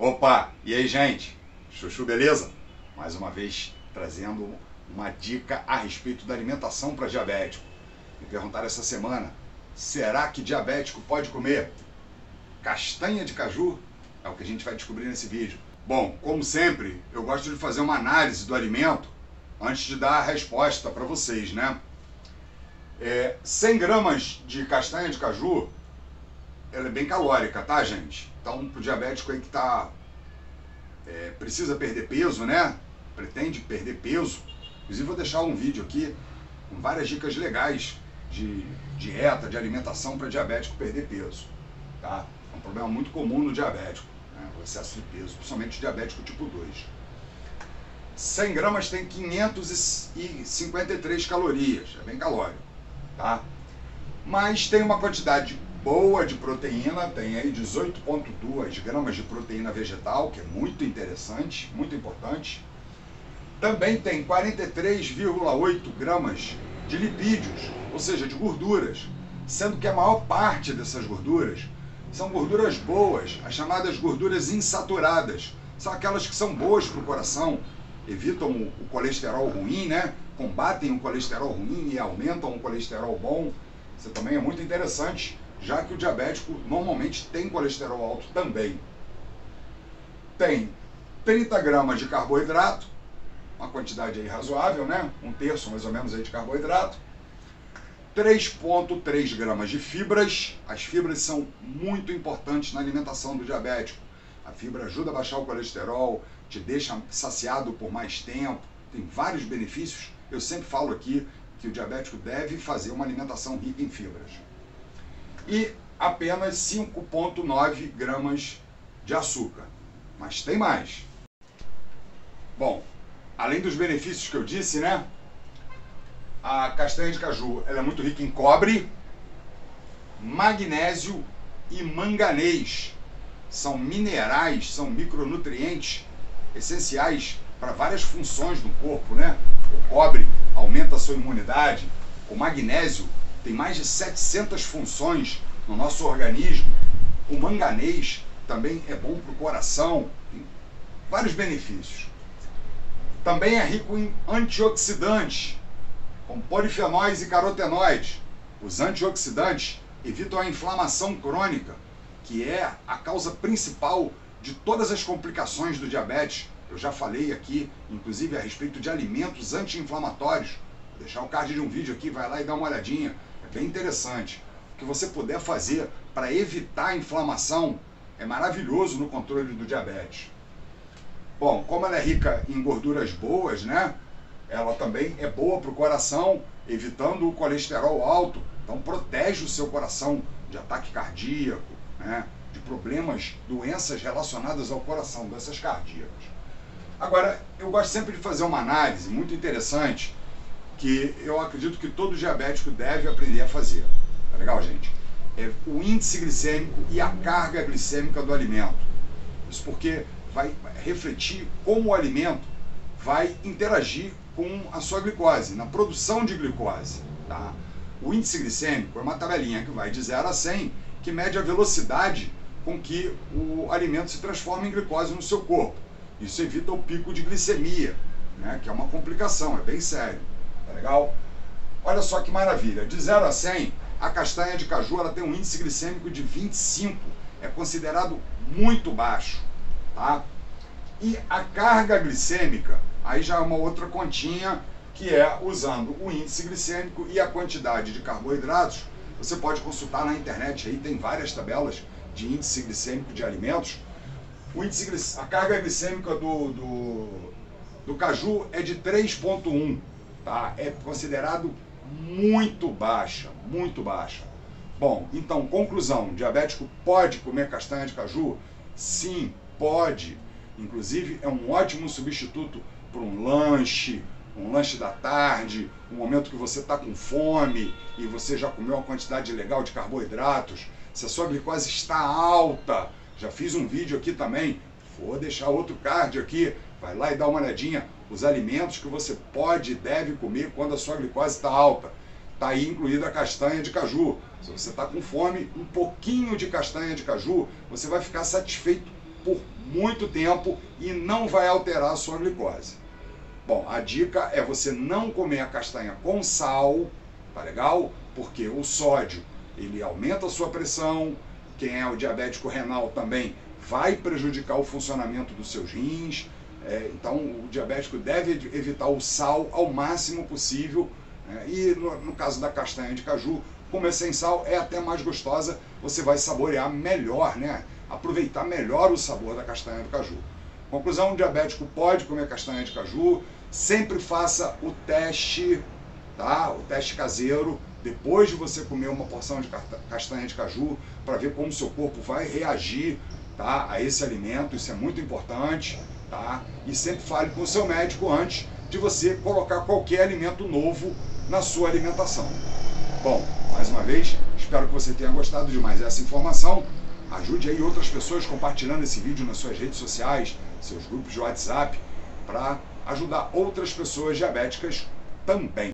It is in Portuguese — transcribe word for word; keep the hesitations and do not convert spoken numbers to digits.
Opa, e aí gente, Chuchu beleza? Mais uma vez trazendo uma dica a respeito da alimentação para diabético. Me perguntaram essa semana, será que diabético pode comer castanha de caju? É o que a gente vai descobrir nesse vídeo. Bom, como sempre, eu gosto de fazer uma análise do alimento antes de dar a resposta para vocês, né? É, cem gramas de castanha de caju, ela é bem calórica, tá, gente? Então, pro diabético aí que tá... É, precisa perder peso, né? Pretende perder peso. Inclusive, vou deixar um vídeo aqui com várias dicas legais de dieta, de alimentação para diabético perder peso, tá? É um problema muito comum no diabético, né? O excesso de peso, principalmente o diabético tipo dois. cem gramas tem quinhentas e cinquenta e três calorias, é bem calórico, tá? Mas tem uma quantidade boa de proteína, tem aí dezoito vírgula dois gramas de proteína vegetal, que é muito interessante, muito importante. Também tem quarenta e três vírgula oito gramas de lipídios, ou seja, de gorduras, sendo que a maior parte dessas gorduras são gorduras boas, as chamadas gorduras insaturadas, são aquelas que são boas para o coração, evitam o colesterol ruim, né? Combatem o colesterol ruim e aumentam o colesterol bom. Isso também é muito interessante, já que o diabético normalmente tem colesterol alto também. Tem trinta gramas de carboidrato, uma quantidade aí razoável, né? Um terço mais ou menos aí de carboidrato. três vírgula três gramas de fibras. As fibras são muito importantes na alimentação do diabético. A fibra ajuda a baixar o colesterol, te deixa saciado por mais tempo, tem vários benefícios. Eu sempre falo aqui que o diabético deve fazer uma alimentação rica em fibras. E apenas cinco vírgula nove gramas de açúcar. Mas tem mais. Bom, além dos benefícios que eu disse, né? A castanha de caju, ela é muito rica em cobre, magnésio e manganês. São minerais, são micronutrientes essenciais para várias funções do corpo, né? O cobre aumenta a sua imunidade, o magnésio tem mais de setecentas funções no nosso organismo, o manganês também é bom para o coração, tem vários benefícios. Também é rico em antioxidantes, como polifenóis e carotenoides. Os antioxidantes evitam a inflamação crônica, que é a causa principal de todas as complicações do diabetes. Eu já falei aqui, inclusive, a respeito de alimentos anti-inflamatórios. Vou deixar o card de um vídeo aqui, vai lá e dá uma olhadinha. É bem interessante. O que você puder fazer para evitar a inflamação é maravilhoso no controle do diabetes. Bom, como ela é rica em gorduras boas, né? Ela também é boa para o coração, evitando o colesterol alto. Então protege o seu coração de ataque cardíaco, né, de problemas, doenças relacionadas ao coração, doenças cardíacas. Agora, eu gosto sempre de fazer uma análise muito interessante que eu acredito que todo diabético deve aprender a fazer. Tá legal, gente? É o índice glicêmico e a carga glicêmica do alimento. Isso porque vai refletir como o alimento vai interagir com a sua glicose, na produção de glicose, tá? O índice glicêmico é uma tabelinha que vai de zero a cem, que mede a velocidade com que o alimento se transforma em glicose no seu corpo. Isso evita o pico de glicemia, né, que é uma complicação, é bem sério. Tá legal? Olha só que maravilha, de zero a cem, a castanha de caju ela tem um índice glicêmico de vinte e cinco, é considerado muito baixo, tá? E a carga glicêmica, aí já é uma outra continha, que é usando o índice glicêmico e a quantidade de carboidratos. Você pode consultar na internet, aí tem várias tabelas de índice glicêmico de alimentos. O índice, a carga glicêmica do, do, do caju é de três vírgula um, tá? É considerado muito baixa, muito baixa. Bom, então, conclusão, diabético pode comer castanha de caju? Sim, pode. Inclusive, é um ótimo substituto para um lanche, um lanche da tarde, um momento que você está com fome e você já comeu uma quantidade legal de carboidratos, se a sua glicose está alta, já fiz um vídeo aqui também, vou deixar outro card aqui, vai lá e dá uma olhadinha, os alimentos que você pode e deve comer quando a sua glicose está alta, está aí incluída a castanha de caju. Se você está com fome, um pouquinho de castanha de caju, você vai ficar satisfeito por muito tempo e não vai alterar a sua glicose. Bom, a dica é você não comer a castanha com sal, tá legal? Porque o sódio, ele aumenta a sua pressão, quem é o diabético renal também vai prejudicar o funcionamento dos seus rins, é, então o diabético deve evitar o sal ao máximo possível, né? E no, no caso da castanha de caju, como é sem sal, é até mais gostosa, você vai saborear melhor, né? Aproveitar melhor o sabor da castanha do caju. Conclusão, o diabético pode comer castanha de caju, sempre faça o teste, tá? O teste caseiro, depois de você comer uma porção de castanha de caju, para ver como seu corpo vai reagir, tá? A esse alimento, isso é muito importante, tá? E sempre fale com o seu médico antes de você colocar qualquer alimento novo na sua alimentação. Bom, mais uma vez, espero que você tenha gostado de mais essa informação. Ajude aí outras pessoas compartilhando esse vídeo nas suas redes sociais, seus grupos de WhatsApp, para ajudar outras pessoas diabéticas também.